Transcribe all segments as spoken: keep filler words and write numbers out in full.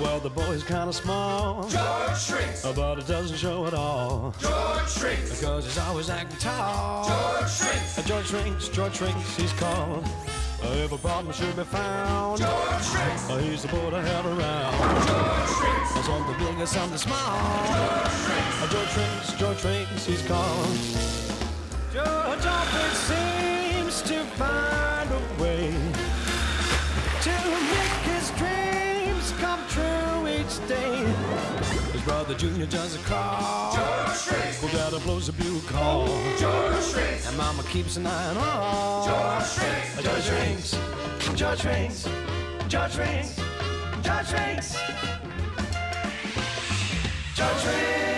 Well, the boy's kind of small, George Shrinks, but it doesn't show at all, George Shrinks, because he's always acting tall, George Shrinks. George Shrinks, George Shrinks, he's called. If a problem should be found, George Shrinks, he's the boy to have around, George Shrinks. Something big or something small, George Shrinks, George Shrinks, George Shrinks, he's called. George always seems to find a way to come true each day. His brother Junior does a call, George Shrinks. Well, Dada blows a bugle call, George Shrinks. And Mama keeps an eye on all, George Shrinks. George Shrinks, George Shrinks, George Shrinks, George Shrinks, George Shrinks.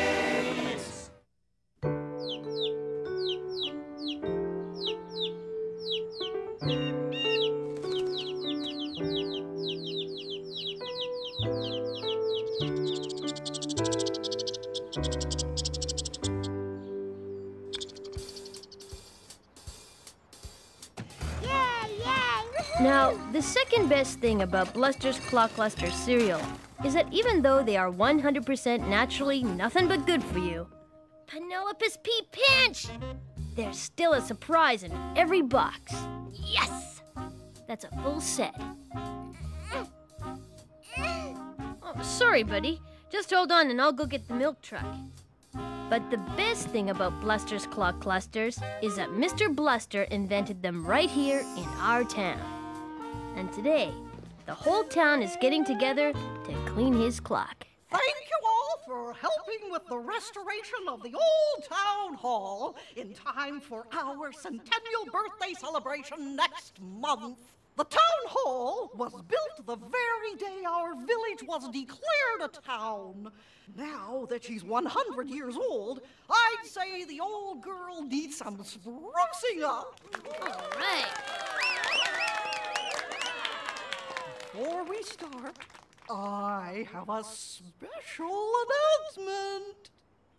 Now, the second best thing about Bluster's Clock Clusters cereal is that even though they are one hundred percent naturally nothing but good for you, Penelope's P. Pinch, there's still a surprise in every box. Yes! That's a full set. Oh, sorry, buddy. Just hold on and I'll go get the milk truck. But the best thing about Bluster's Clock Clusters is that Mister Bluster invented them right here in our town. And today, the whole town is getting together to clean his clock. Thank you all for helping with the restoration of the old town hall in time for our centennial birthday celebration next month. The town hall was built the very day our village was declared a town. Now that she's one hundred years old, I'd say the old girl needs some sprucing up. All right. Before we start, I have a special announcement.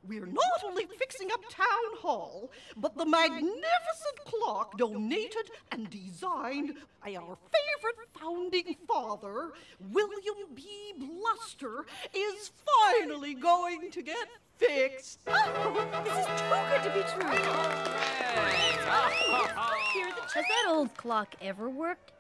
We're not only fixing up Town Hall, but the magnificent clock donated and designed by our favorite founding father, William B. Bluster, is finally going to get fixed. Oh, this is too good to be true. Has that old clock ever worked?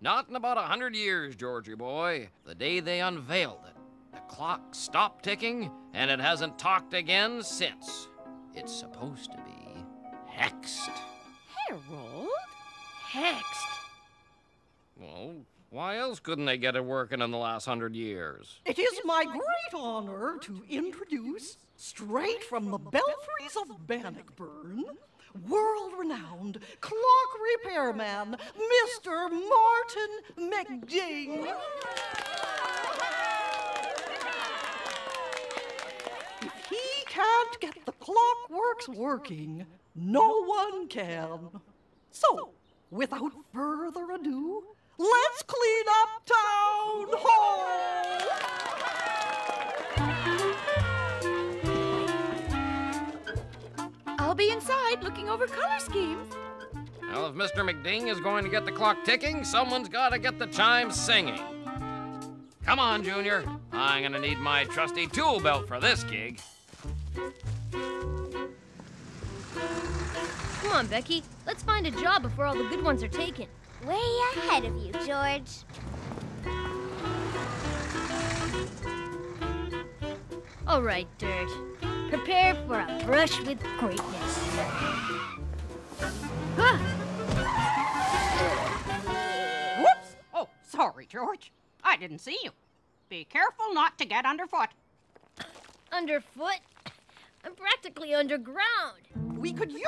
Not in about a hundred years, Georgie boy. The day they unveiled it, the clock stopped ticking, and it hasn't talked again since. It's supposed to be hexed. Harold? Hexed? Well, why else couldn't they get it working in the last hundred years? It is my great honor to introduce, straight from the belfries of Bannockburn, world-renowned clock repairman, Mister Martin McDing. Can't get the clockworks working, no one can. So, without further ado, let's clean up Town Hall! I'll be inside looking over color schemes. Well, if Mister McDing is going to get the clock ticking, someone's got to get the chimes singing. Come on, Junior. I'm going to need my trusty tool belt for this gig. Come on, Becky. Let's find a job before all the good ones are taken. Way ahead of you, George. All right, Dirt. Prepare for a brush with greatness. Ah! Whoops! Oh, sorry, George. I didn't see you. Be careful not to get underfoot. Underfoot? I'm practically underground. We could use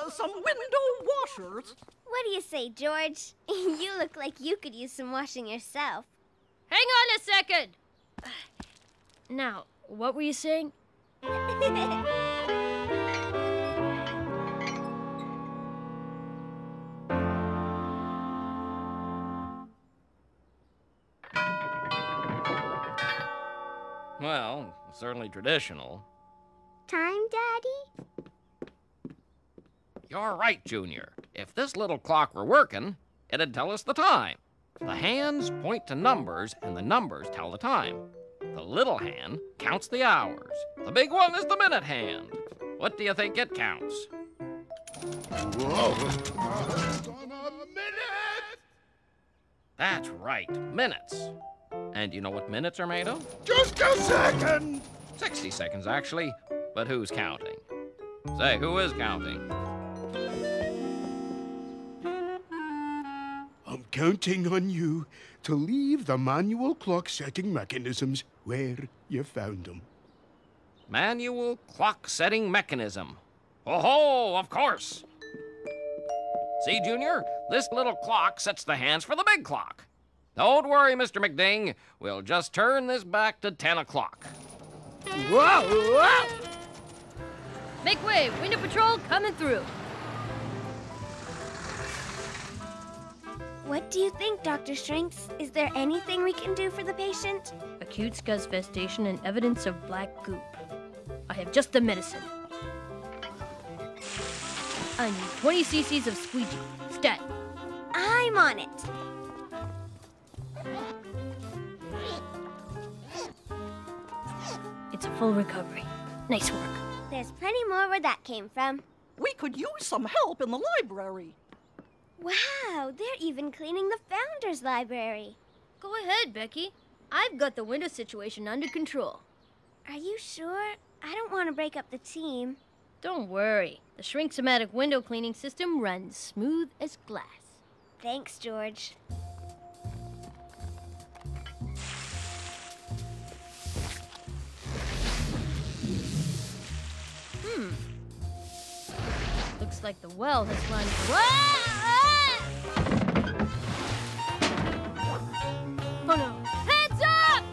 uh, some window washers. What do you say, George? You look like you could use some washing yourself. Hang on a second! Now, what were you saying? Well, certainly traditional. Time, Daddy? You're right, Junior. If this little clock were working, it'd tell us the time. The hands point to numbers, and the numbers tell the time. The little hand counts the hours. The big one is the minute hand. What do you think it counts? Whoa. Minute! That's right, minutes. And you know what minutes are made of? Just a second! sixty seconds, actually. But who's counting? Say, who is counting? I'm counting on you to leave the manual clock-setting mechanisms where you found them. Manual clock-setting mechanism. Oh-ho, of course. See, Junior, this little clock sets the hands for the big clock. Don't worry, Mister McDing. We'll just turn this back to ten o'clock. Whoa, whoa! Make way, Window Patrol coming through. What do you think, Doctor Shrinks? Is there anything we can do for the patient? Acute scusvestation and evidence of black goop. I have just the medicine. I need twenty c c's of squeegee. Stat. I'm on it. It's a full recovery. Nice work. There's plenty more where that came from. We could use some help in the library. Wow, they're even cleaning the Founders Library. Go ahead, Becky. I've got the window situation under control. Are you sure? I don't want to break up the team. Don't worry. The Shrinksomatic window cleaning system runs smooth as glass. Thanks, George. Hmm. Looks like the well has run... Whoa! Ah! Oh, no. Heads up!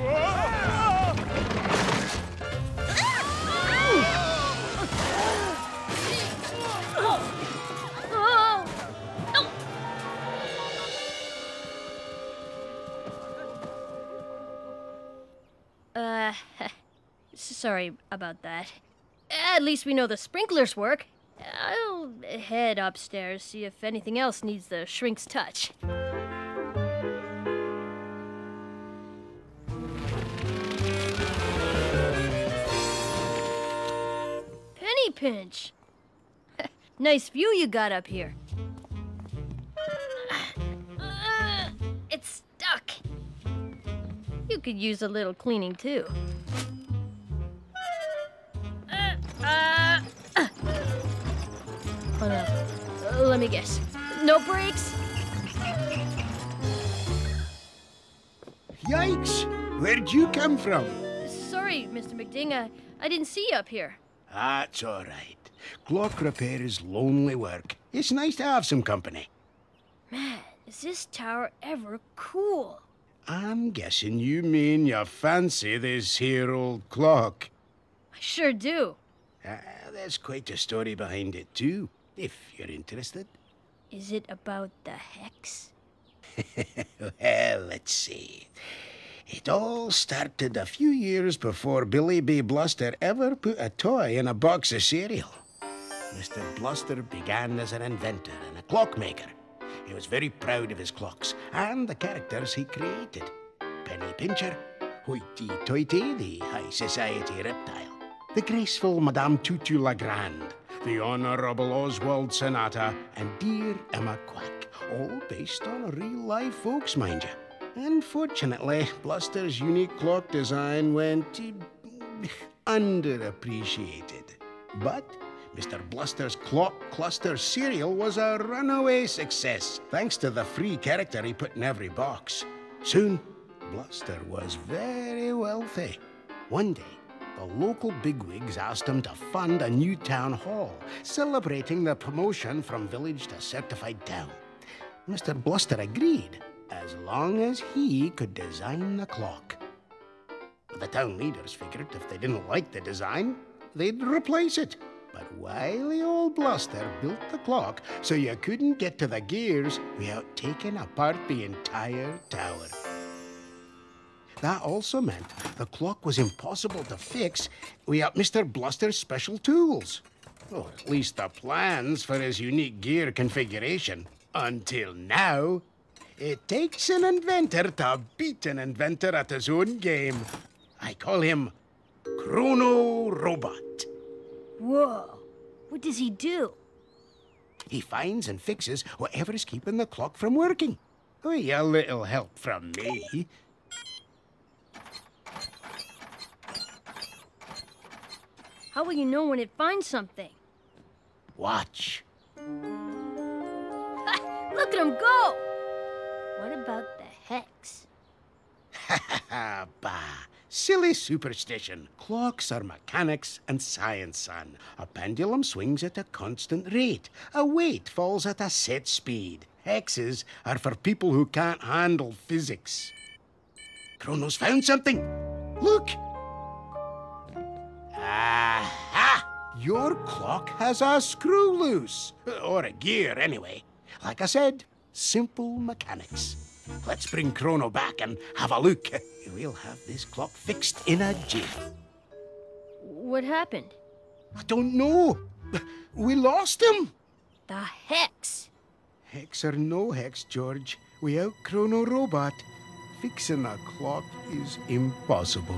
Ah! Ah! Oh. Oh. Oh. Uh... Sorry about that. At least we know the sprinklers work. I'll head upstairs, see if anything else needs the Shrink's touch. Penny Pinch! Nice view you got up here. Uh, it's stuck. You could use a little cleaning, too. Uh, uh. Oh, no. Uh, let me guess. No brakes? Yikes! Where'd you come from? Sorry, Mister McDing. I, I didn't see you up here. That's all right. Clock repair is lonely work. It's nice to have some company. Man, is this tower ever cool? I'm guessing you mean you fancy this here old clock. I sure do. Uh, there's quite a story behind it, too, if you're interested. Is it about the hex? Well, let's see. It all started a few years before Billy B. Bluster ever put a toy in a box of cereal. Mister Bluster began as an inventor and a clockmaker. He was very proud of his clocks and the characters he created. Penny Pincher, Hoity Toity, the high society reptile. The graceful Madame Tutu Lagrande, the Honorable Oswald Sonata, and dear Emma Quack, all based on real-life folks, mind you. Unfortunately, Bluster's unique clock design went underappreciated. But Mister Bluster's Clock Cluster cereal was a runaway success, thanks to the free character he put in every box. Soon, Bluster was very wealthy. One day, the local bigwigs asked him to fund a new town hall, celebrating the promotion from village to certified town. Mister Bluster agreed, as long as he could design the clock. The town leaders figured if they didn't like the design, they'd replace it. But wily old Bluster built the clock so you couldn't get to the gears without taking apart the entire tower. That also meant the clock was impossible to fix without Mister Bluster's special tools. Or at least the plans for his unique gear configuration. Until now. It takes an inventor to beat an inventor at his own game. I call him Chrono Robot. Whoa. What does he do? He finds and fixes whatever is keeping the clock from working. With a little help from me. How will you know when it finds something? Watch. Ha! Look at him go! What about the hex? Ha ha ha, bah. Silly superstition. Clocks are mechanics and science, son. A pendulum swings at a constant rate. A weight falls at a set speed. Hexes are for people who can't handle physics. Chrono's found something. Look. Aha! Your clock has a screw loose. Or a gear, anyway. Like I said, simple mechanics. Let's bring Chrono back and have a look. We'll have this clock fixed in a jiff. What happened? I don't know. We lost him. The hex. Hex or no hex, George. Without Chrono Robot, fixing a clock is impossible.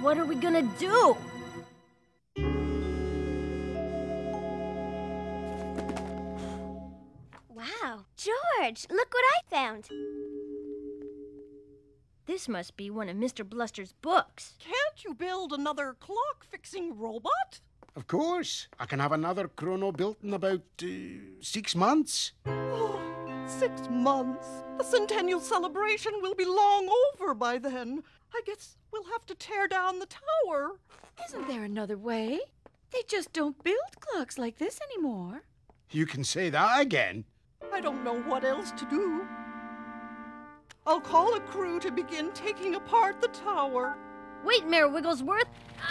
What are we gonna do? Wow, George, look what I found. This must be one of Mister Bluster's books. Can't you build another clock-fixing robot? Of course. I can have another Chrono built in about uh, six months. Oh, six months? The centennial celebration will be long over by then. I guess we'll have to tear down the tower. Isn't there another way? They just don't build clocks like this anymore. You can say that again. I don't know what else to do. I'll call a crew to begin taking apart the tower. Wait, Mayor Wigglesworth.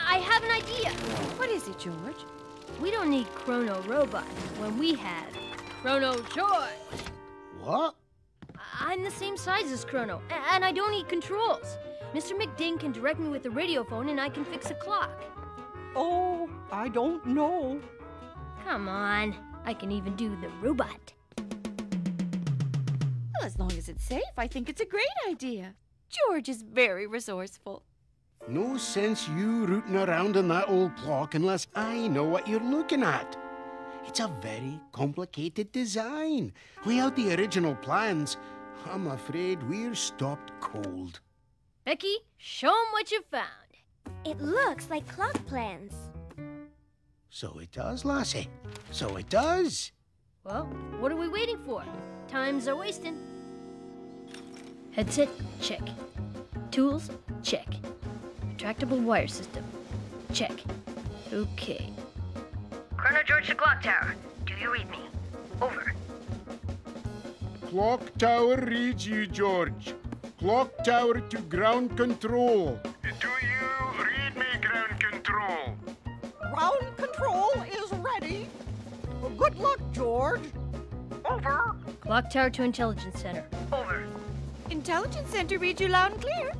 I have an idea. What is it, George? We don't need Chrono Robot when we have Chrono George. What? I'm the same size as Chrono, and I don't need controls. Mister McDing can direct me with the radio phone, and I can fix a clock. Oh, I don't know. Come on. I can even do the robot. As long as it's safe, I think it's a great idea. George is very resourceful. No sense you rooting around in that old clock unless I know what you're looking at. It's a very complicated design. Without the original plans, I'm afraid we're stopped cold. Becky, show 'em what you found. It looks like clock plans. So it does, Lassie. So it does. Well, what are we waiting for? Time's a wasting. Headset, check. Tools, check. Retractable wire system, check. Okay. Chrono George to Clock Tower. Do you read me? Over. Clock Tower reads you, George. Clock Tower to Ground Control. Do you read me, Ground Control? Ground Control is ready. Well, good luck, George. Over. Clock Tower to Intelligence Center. Over. Intelligence Center reads you loud and clear.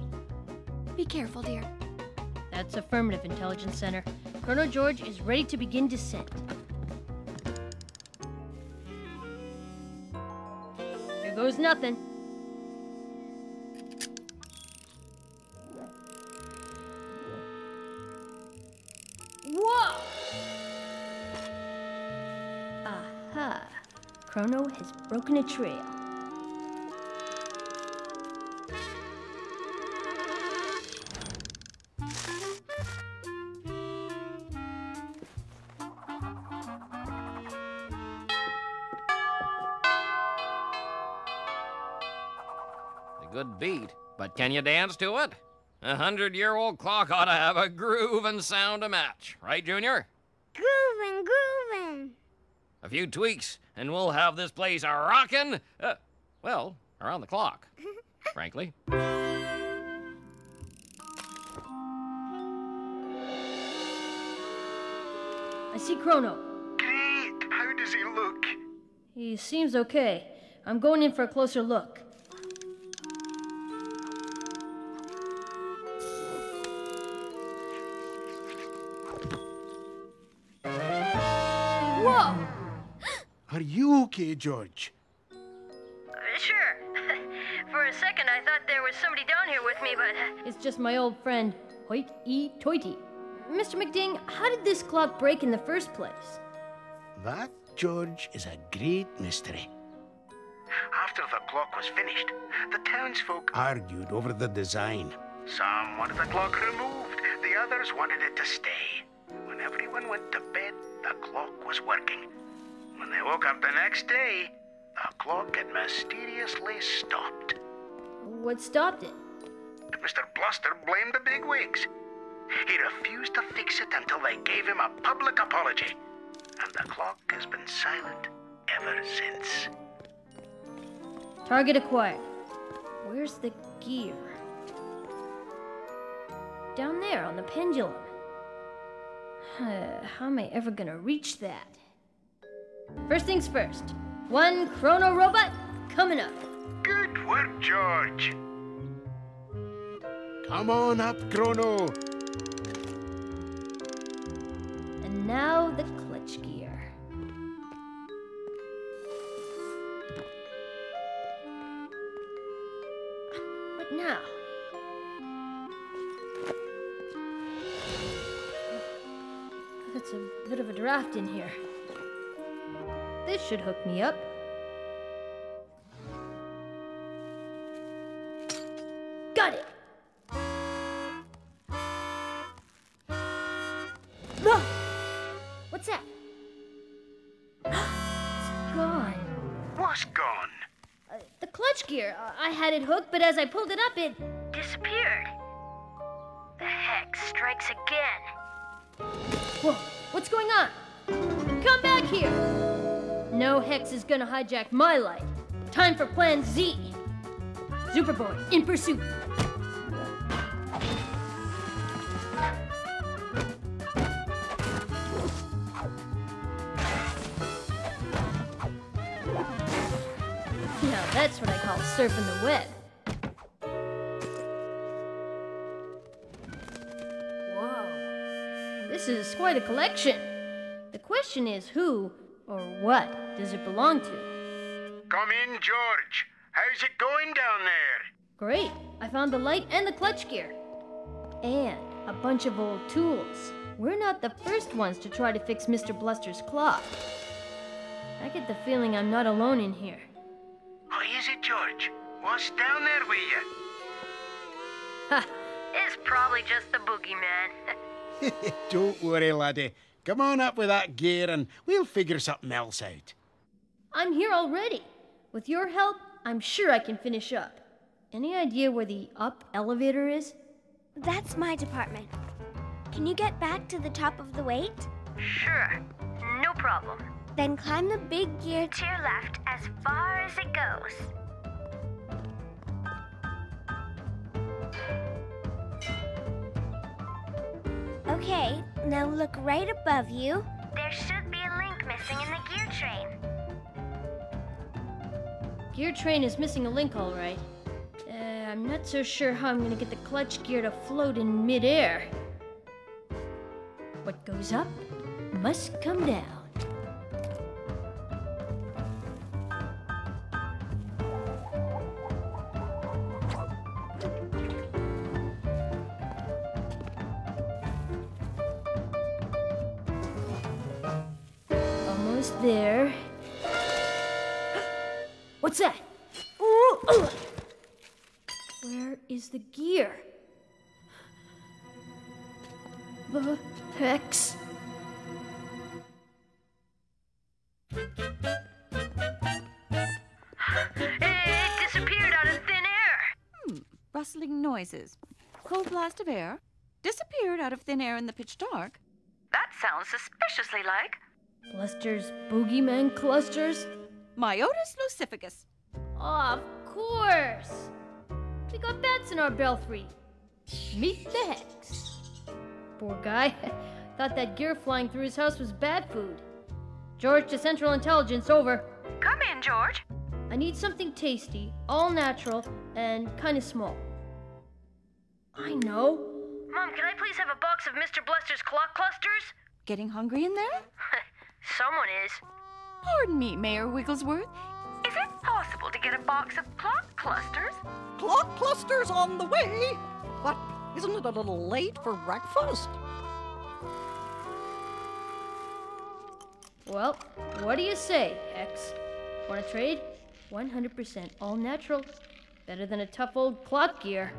Be careful, dear. That's affirmative, Intelligence Center. Chrono George is ready to begin descent. There goes nothing. Whoa! Aha. Chrono has broken a trail. A good beat, but can you dance to it? A hundred-year-old clock ought to have a groove and sound to match, right, Junior? Groovin', groovin'. A few tweaks, and we'll have this place a-rockin', uh, well, around the clock, frankly. I see Chrono. Great! How does he look? He seems okay. I'm going in for a closer look. Whoa! Are you okay, George? Uh, sure. here with me, but... It's just my old friend, Hoity Toity. Mister McDing, how did this clock break in the first place? That, George, is a great mystery. After the clock was finished, the townsfolk argued over the design. Some wanted the clock removed, the others wanted it to stay. When everyone went to bed, the clock was working. When they woke up the next day, the clock had mysteriously stopped. What stopped it? Mister Bluster blamed the bigwigs. He refused to fix it until they gave him a public apology. And the clock has been silent ever since. Target acquired. Where's the gear? Down there on the pendulum. How am I ever gonna reach that? First things first. One Chrono Robot coming up. Good work, George. Come on up, Chrono. And now the clutch gear. What now? That's a bit of a draft in here. This should hook me up. Got it! Look! What's that? It's gone. What's gone? Uh, the clutch gear. Uh, I had it hooked, but as I pulled it up, it... disappeared. The hex strikes again. Whoa, what's going on? Come back here! No hex is gonna hijack my life. Time for Plan Z. Superboy in pursuit. Now that's what I call surfing the web. This is quite a collection. The question is who or what does it belong to? Come in, George. How's it going down there? Great. I found the light and the clutch gear. And a bunch of old tools. We're not the first ones to try to fix Mister Bluster's clock. I get the feeling I'm not alone in here. What is it, George? What's down there with you? Ha! It's probably just the boogeyman. Don't worry, laddie. Come on up with that gear and we'll figure something else out. I'm here already. With your help, I'm sure I can finish up. Any idea where the up elevator is? That's my department. Can you get back to the top of the weight? Sure. No problem. Then climb the big gear to your left as far as it goes. Okay, now look right above you. There should be a link missing in the gear train. Gear train is missing a link, all right. Uh, I'm not so sure how I'm gonna get the clutch gear to float in midair. What goes up must come down. There. What's that? Ooh, ooh. Where is the gear? The hex. It disappeared out of thin air. Hmm. Rustling noises. Cold blast of air. Disappeared out of thin air in the pitch dark. That sounds suspiciously like... Bluster's boogeyman clusters? Myotis lucificus. Oh, of course. We got bats in our belfry. Meet the hex. Poor guy. Thought that gear flying through his house was bad food. George to Central Intelligence, over. Come in, George. I need something tasty, all natural, and kind of small. I know. Mom, can I please have a box of Mister Bluster's clock clusters? Getting hungry in there? Someone is. Pardon me, Mayor Wigglesworth. Is it possible to get a box of clock clusters? Clock clusters on the way? What, isn't it a little late for breakfast? Well, what do you say, X? Want to trade? one hundred percent all natural. Better than a tough old clock gear.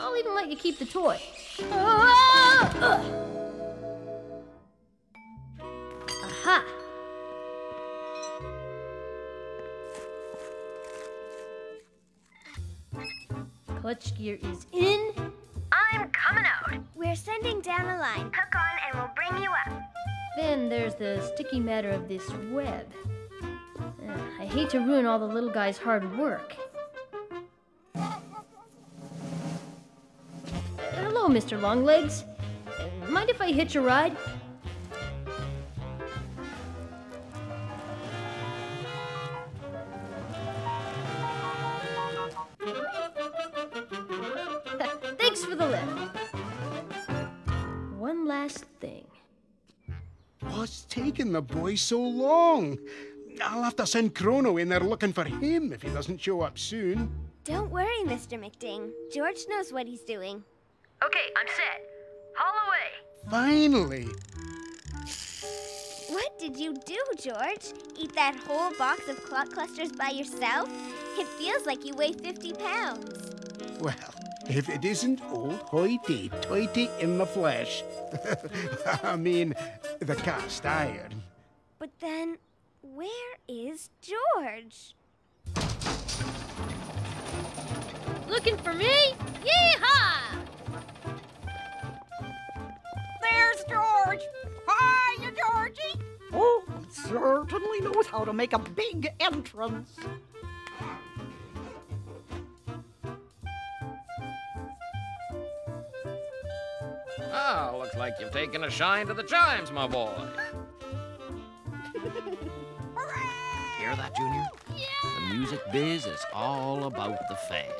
I'll even let you keep the toy. Aha! Clutch gear is in. I'm coming out. We're sending down a line. Hook on and we'll bring you up. Then there's the sticky matter of this web. Uh, I hate to ruin all the little guy's hard work. Hello, Mister Longlegs. Uh, mind if I hitch a ride? Thanks for the lift. One last thing. What's taking the boy so long? I'll have to send Chrono in there looking for him if he doesn't show up soon. Don't worry, Mister McDing. George knows what he's doing. Okay, I'm set. Haul away. Finally. What did you do, George? Eat that whole box of clock clusters by yourself? It feels like you weigh fifty pounds. Well, if it isn't old Hoity Toity in the flesh. I mean, the cast iron. But then, where is George? Looking for me? Yee-haw! There's George! Hiya, Georgie! Oh, he certainly knows how to make a big entrance. Ah, oh, looks like you've taken a shine to the chimes, my boy. Hear that, Junior? Yeah. The music biz is all about the fans.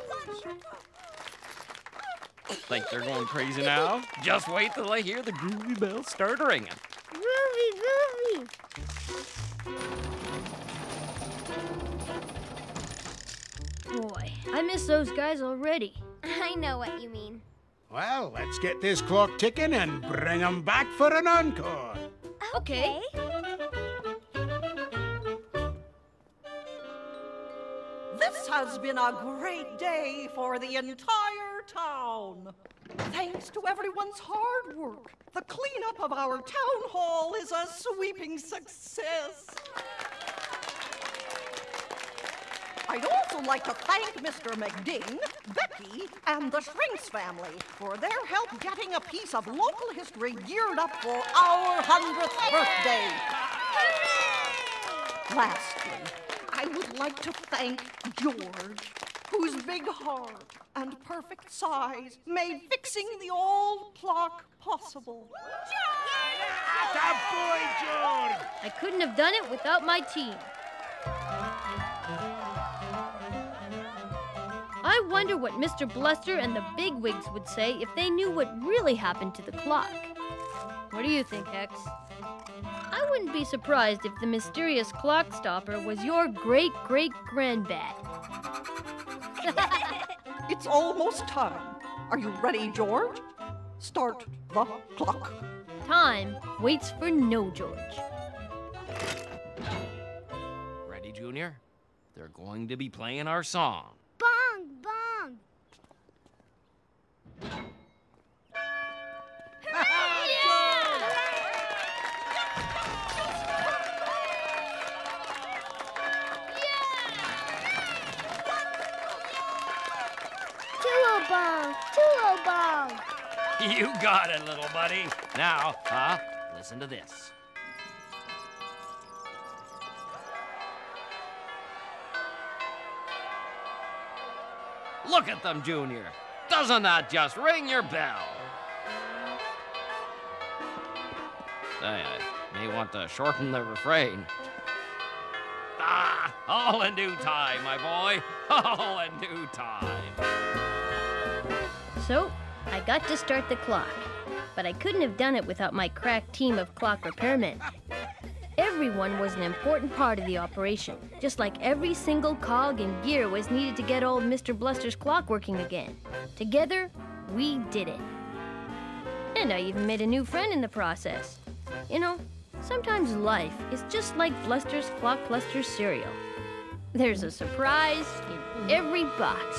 Think they're going crazy now? Just wait till they hear the groovy bell start ringing. Groovy, groovy. Boy, I miss those guys already. I know what you mean. Well, let's get this clock ticking and bring them back for an encore. Okay. This has been a great day for the entire town. Thanks to everyone's hard work, the cleanup of our town hall is a sweeping success. I'd also like to thank Mister McDing, Becky, and the Shrinks family for their help getting a piece of local history geared up for our hundredth birthday. Hooray! Lastly, I would like to thank George, whose big heart and perfect size made fixing the old clock possible. George! That boy, George! I couldn't have done it without my team. I wonder what Mister Bluster and the bigwigs would say if they knew what really happened to the clock. What do you think, Hex? I wouldn't be surprised if the mysterious clock stopper was your great-great-grandad. It's almost time. Are you ready, George? Start the clock. Time waits for no George. Ready, Junior? They're going to be playing our song. You got it, little buddy. Now, huh? Listen to this. Look at them, Junior. Doesn't that just ring your bell? They may want to shorten the refrain. Ah, all in due time, my boy. All in due time. So, I got to start the clock, but I couldn't have done it without my crack team of clock repairmen. everyone was an important part of the operation, just like every single cog and gear was needed to get old Mister Bluster's clock working again. Together, we did it. And I even made a new friend in the process. You know, sometimes life is just like Bluster's Clock Clusters cereal. There's a surprise in every box.